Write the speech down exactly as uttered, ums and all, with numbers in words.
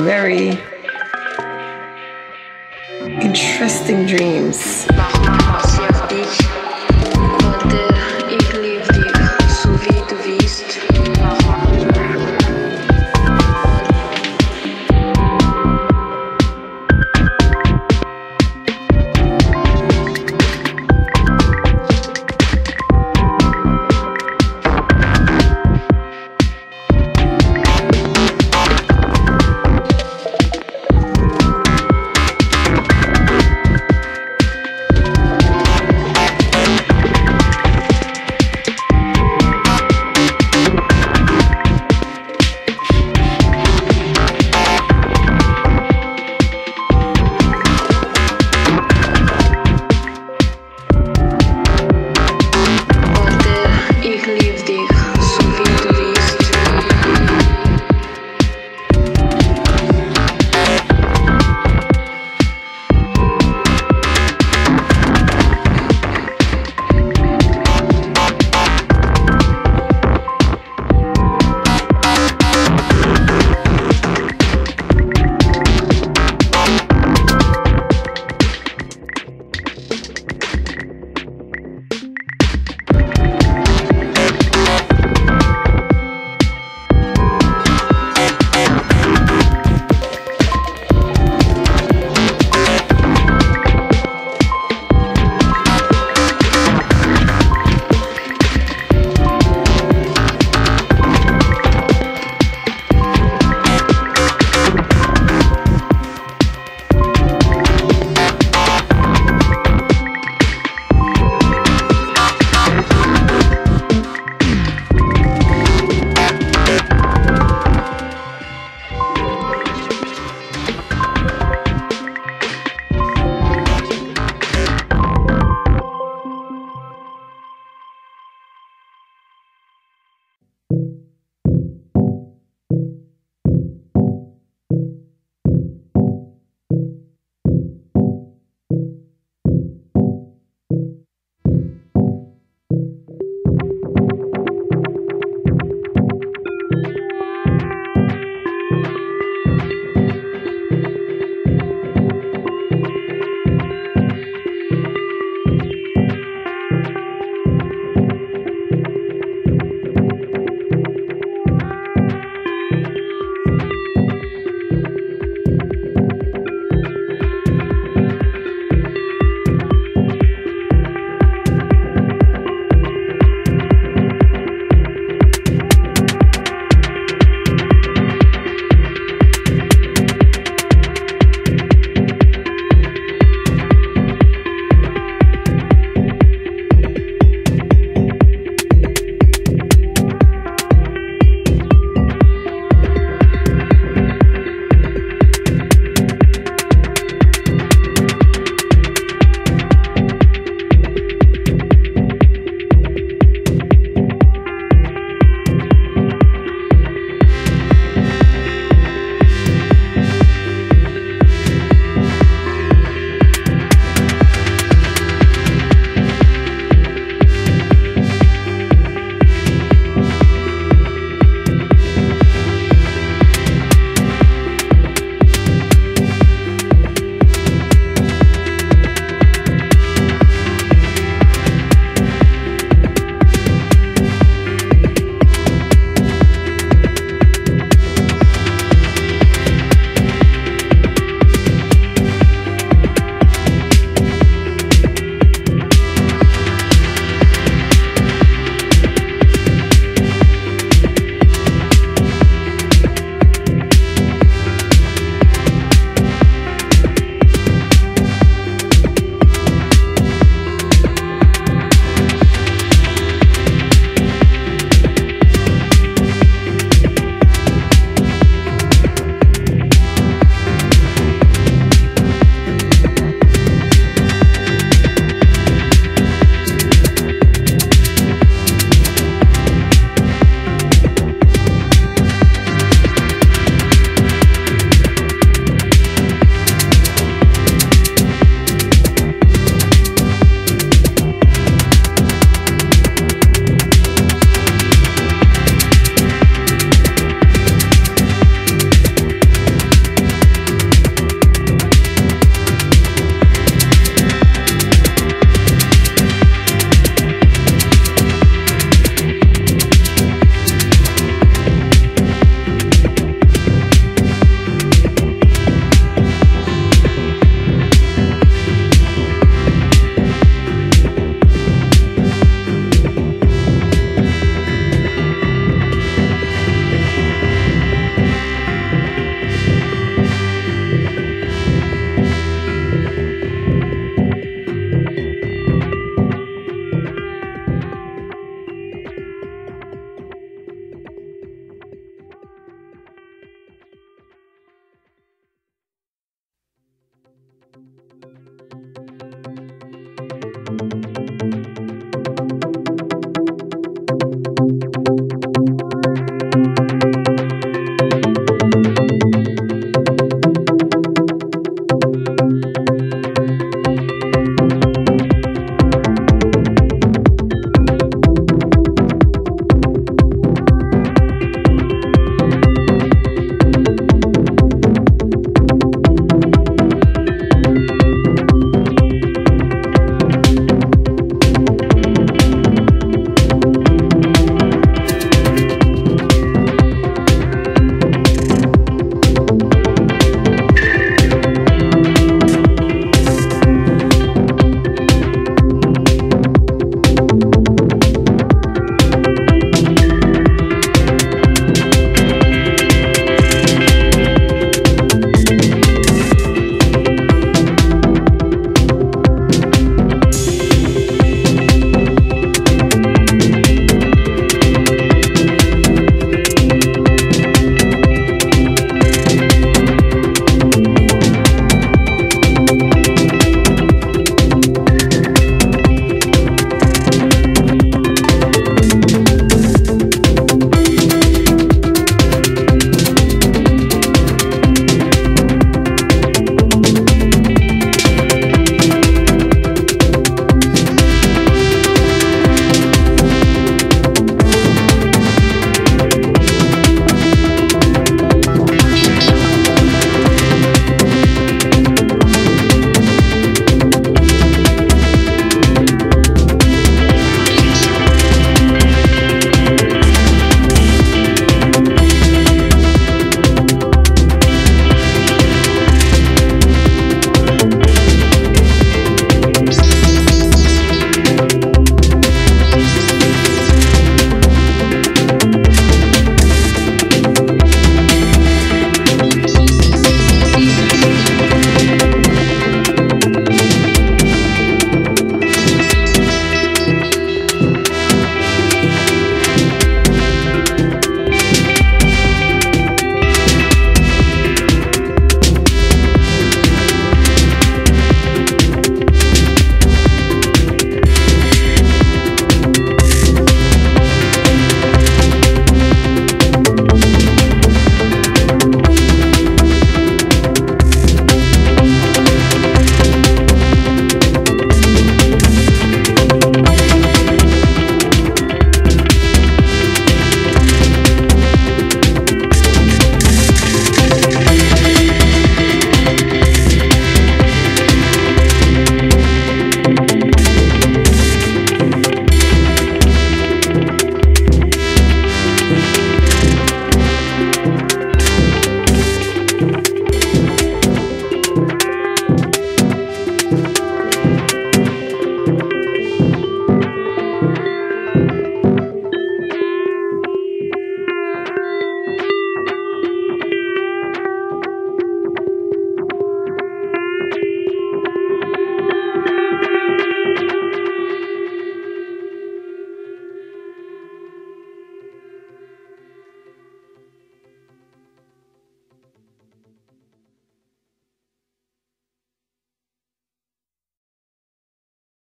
Very interesting dreams.